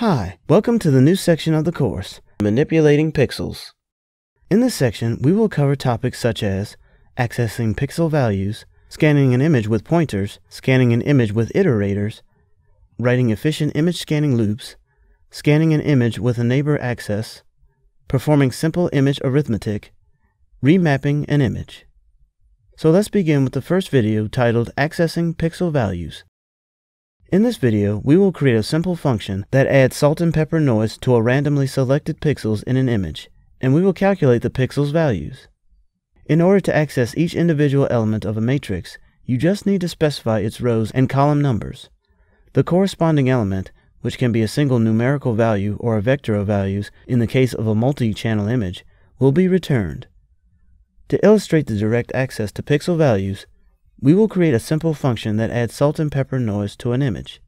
Hi, welcome to the new section of the course, Manipulating Pixels. In this section, we will cover topics such as accessing pixel values, scanning an image with pointers, scanning an image with iterators, writing efficient image scanning loops, scanning an image with a neighbor access, performing simple image arithmetic, remapping an image. So let's begin with the first video titled Accessing Pixel Values. In this video, we will create a simple function that adds salt and pepper noise to a randomly selected pixels in an image, and we will calculate the pixels' values. In order to access each individual element of a matrix, you just need to specify its rows and column numbers. The corresponding element, which can be a single numerical value or a vector of values in the case of a multi-channel image, will be returned. To illustrate the direct access to pixel values, we will create a simple function that adds salt and pepper noise to an image.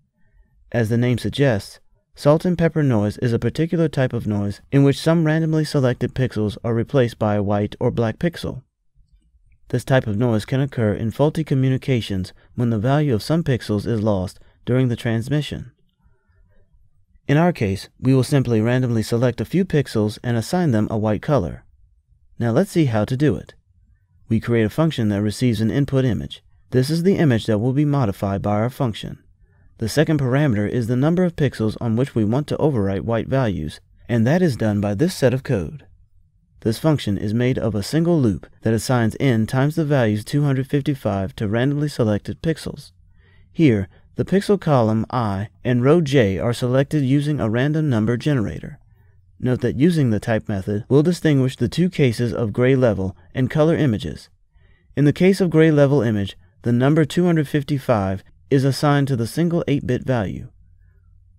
As the name suggests, salt and pepper noise is a particular type of noise in which some randomly selected pixels are replaced by a white or black pixel. This type of noise can occur in faulty communications when the value of some pixels is lost during the transmission. In our case, we will simply randomly select a few pixels and assign them a white color. Now let's see how to do it. We create a function that receives an input image. This is the image that will be modified by our function. The second parameter is the number of pixels on which we want to overwrite white values, and that is done by this set of code. This function is made of a single loop that assigns n times the values 255 to randomly selected pixels. Here, the pixel column I and row j are selected using a random number generator. Note that using the type method will distinguish the two cases of gray level and color images. In the case of gray level image, the number 255 is assigned to the single 8-bit value.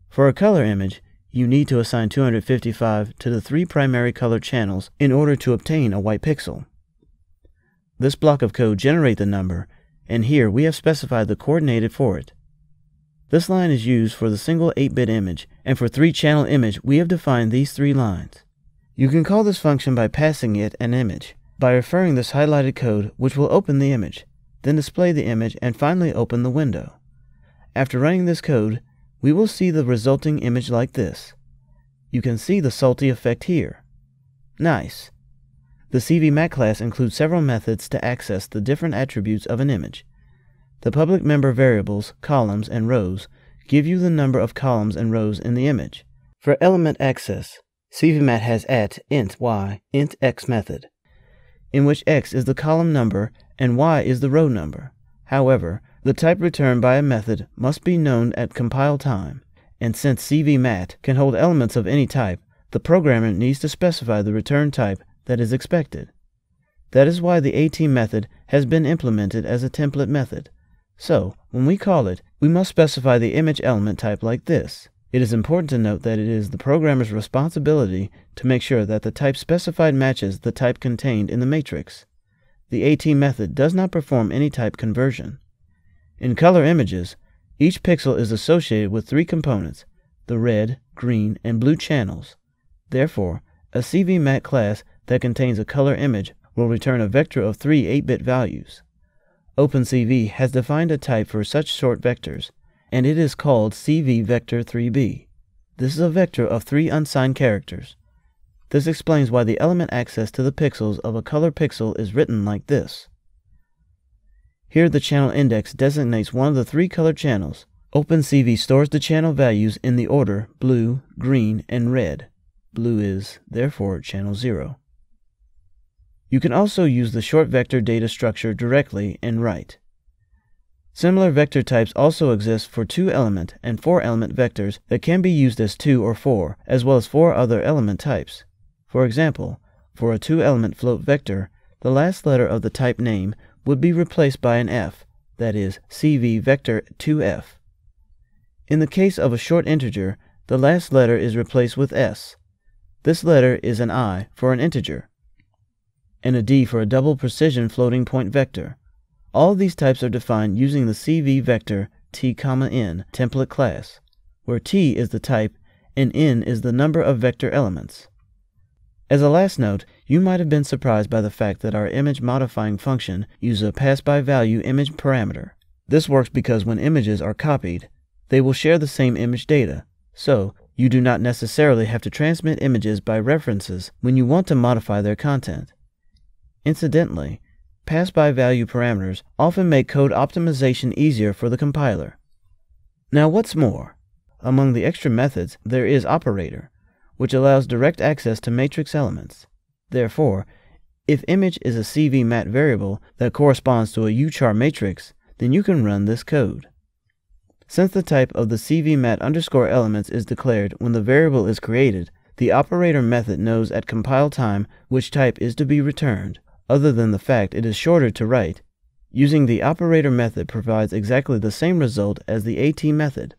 For a color image, you need to assign 255 to the three primary color channels in order to obtain a white pixel. This block of code generates the number, and here we have specified the coordinate for it. This line is used for the single 8-bit image, and for 3-channel image we have defined these three lines. You can call this function by passing it an image, by referring this highlighted code which will open the image, then display the image and finally open the window. After running this code, we will see the resulting image like this. You can see the salty effect here. Nice! The cv::Mat class includes several methods to access the different attributes of an image. The public member variables, columns, and rows give you the number of columns and rows in the image. For element access, cv::Mat has @int y, int x method, in which x is the column number and y is the row number. However, the type returned by a method must be known at compile time, and since cv::Mat can hold elements of any type, the programmer needs to specify the return type that is expected. That is why the AT method has been implemented as a template method. So, when we call it, we must specify the image element type like this. It is important to note that it is the programmer's responsibility to make sure that the type specified matches the type contained in the matrix. The AT method does not perform any type conversion. In color images, each pixel is associated with three components, the red, green, and blue channels. Therefore, a cv::Mat class that contains a color image will return a vector of three 8-bit values. OpenCV has defined a type for such short vectors, and it is called cv::Vec3b. This is a vector of three unsigned characters. This explains why the element access to the pixels of a color pixel is written like this. Here the channel index designates one of the three color channels. OpenCV stores the channel values in the order blue, green, and red. Blue is, therefore, channel 0. You can also use the short vector data structure directly and write. Similar vector types also exist for 2-element and 4-element vectors that can be used as 2 or 4, as well as 4 other element types. For example, for a 2-element float vector, the last letter of the type name would be replaced by an F, that is, cv::Vec2f. In the case of a short integer, the last letter is replaced with S. This letter is an I for an integer, and a D for a double precision floating point vector. All these types are defined using the cv::T,n template class, where T is the type and n is the number of vector elements. As a last note, you might have been surprised by the fact that our image modifying function uses a pass-by-value image parameter. This works because when images are copied, they will share the same image data, so You do not necessarily have to transmit images by references when you want to modify their content. Incidentally, pass-by-value parameters often make code optimization easier for the compiler. Now what's more, among the extra methods there is operator, which allows direct access to matrix elements. Therefore, if image is a cv::mat variable that corresponds to a UChar matrix, then you can run this code. Since the type of the cv::mat_elements is declared when the variable is created, the operator method knows at compile time which type is to be returned, other than the fact it is shorter to write. Using the operator method provides exactly the same result as the AT method.